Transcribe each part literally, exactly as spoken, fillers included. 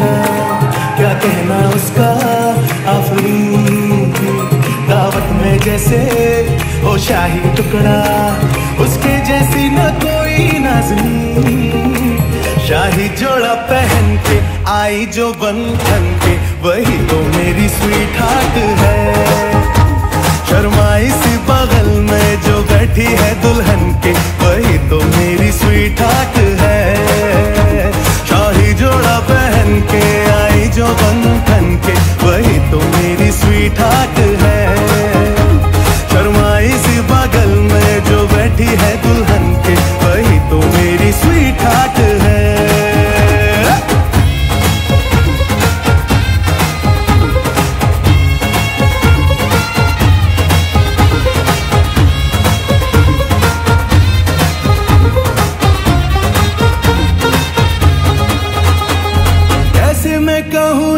कहना क्या कहना उसका अफरीन दावत में जैसे ओ शाही टुकड़ा, उसके जैसी ना कोई नाज़नी। शाही जोड़ा पहन के आई जो बंधन के, वही तो मेरी स्वीट हार्ट है। शर्माई सी बगल में जो बैठी है दुल्हन के, वही तो मेरी स्वीट हार्ट है। शाही जोड़ा पहन के आई जो बंधन के, वही तो मेरी स्वीट हार्ट है। शर्माई सी बगल में जो बैठी है दुल्हन के, वही तो मेरी स्वीट हार्ट है।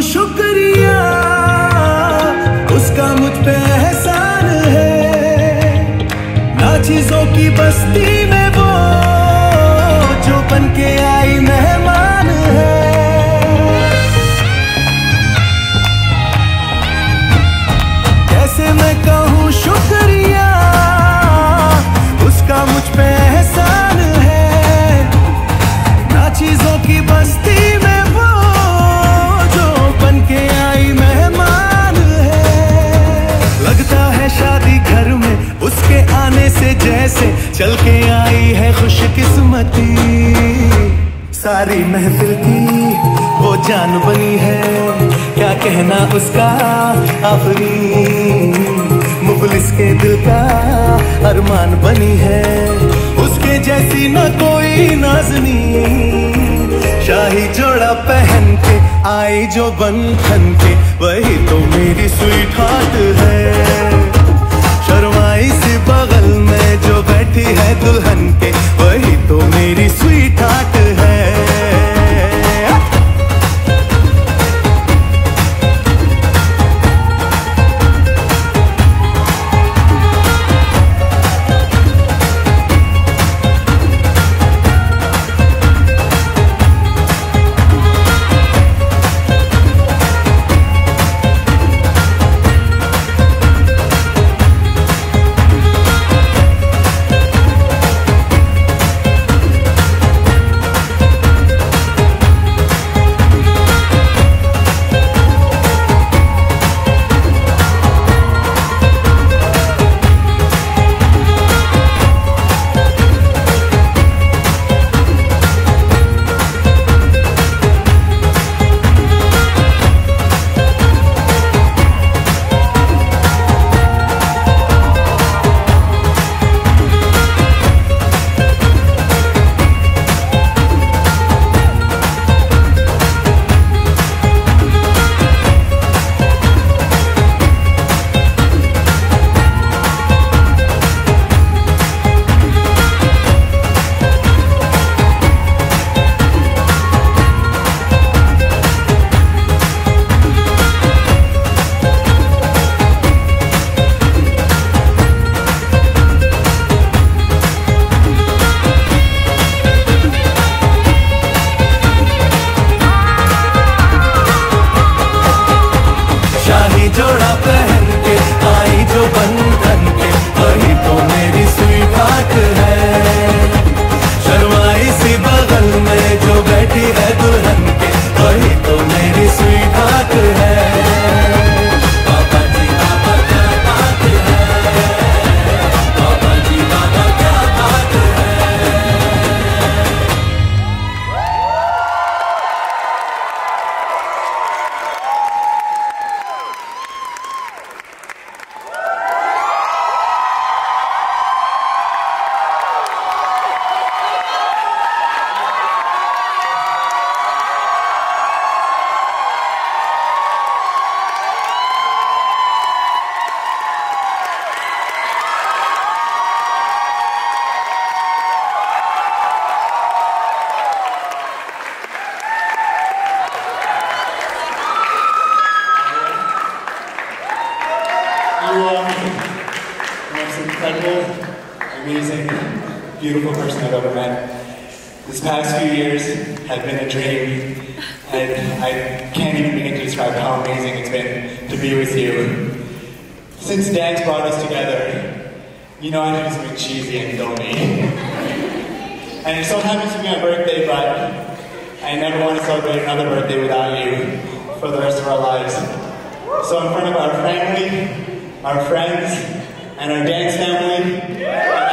शुक्रिया उसका मुझ पे एहसान है, ना चीजों की बस्ती में वो जो बन के आई मेहमान है। कैसे मैं कहूँ शुक्रिया उसका मुझ पे एहसान है, ना चीजों की बस्ती में जैसे चल के आई है खुशकिस्मती, सारी महफिल की वो जान बनी है। क्या कहना उसका आफरीन, मुबलिस के दिल का अरमान बनी है, उसके जैसी ना कोई नाज़नी। शाही जोड़ा पहन के आई जो बंधन के, वही तो मेरी स्वीट हार्ट है। शर्माई सी बगल में जो बैठी है दुल्हन के, वही तो मेरी स्वीट हार्ट है। जोड़ा पहन के आई जो बंधन के, वही तो मेरी स्वीट हार्ट है। शर्माई सी बगल में जो बैठी है दुल्हन के, वही तो मेरी स्वीट हार्ट है। पापा जी पापा क्या बात है, पापा जी पापा क्या बात है। Most incredible, amazing, beautiful person I've ever met. This past few years have been a dream. I, I can't even begin to describe how amazing it's been to be with you. Since Dan's brought us together, you know I know it's been cheesy and filmy. And it so happens to be my birthday, but I never want to celebrate another birthday without you for the rest of our lives. So in front of our family, our friends, and our dance family,